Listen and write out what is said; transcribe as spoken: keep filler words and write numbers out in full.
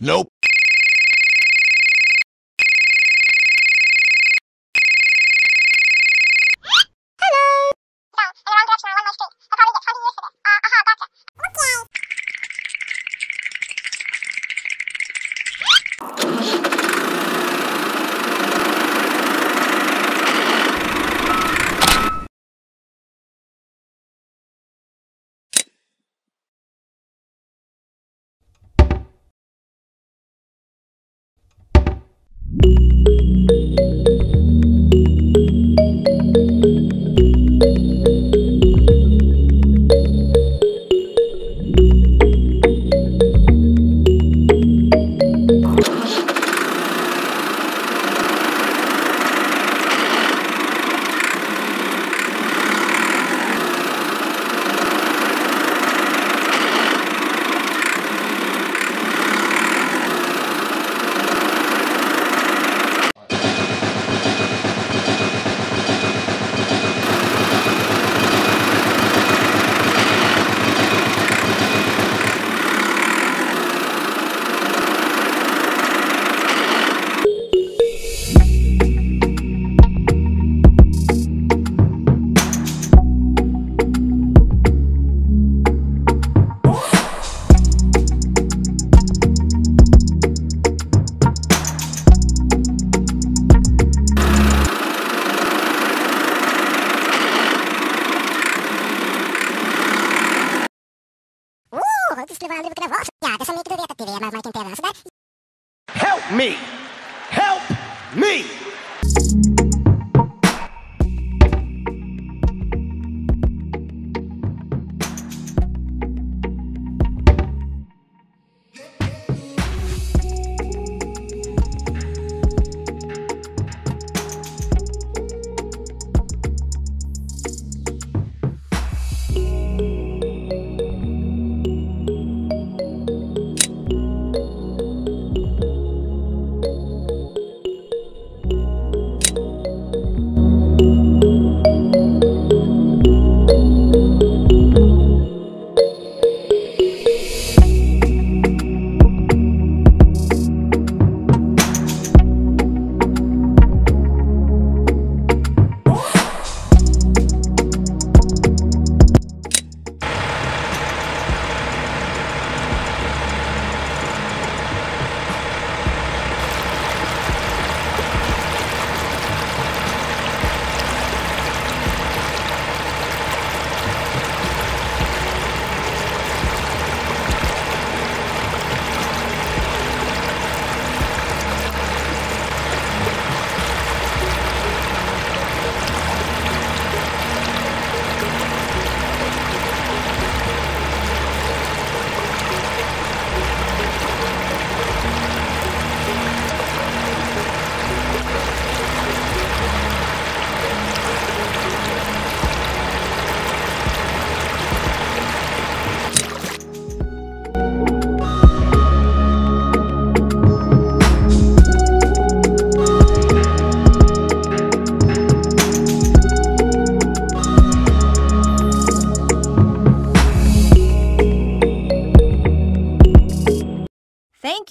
Nope. Hello. No, in the wrong direction on one way street. They'll probably get twenty years for this. Uh, aha, uh-huh, gotcha. Okay. Help me! Help me! Thank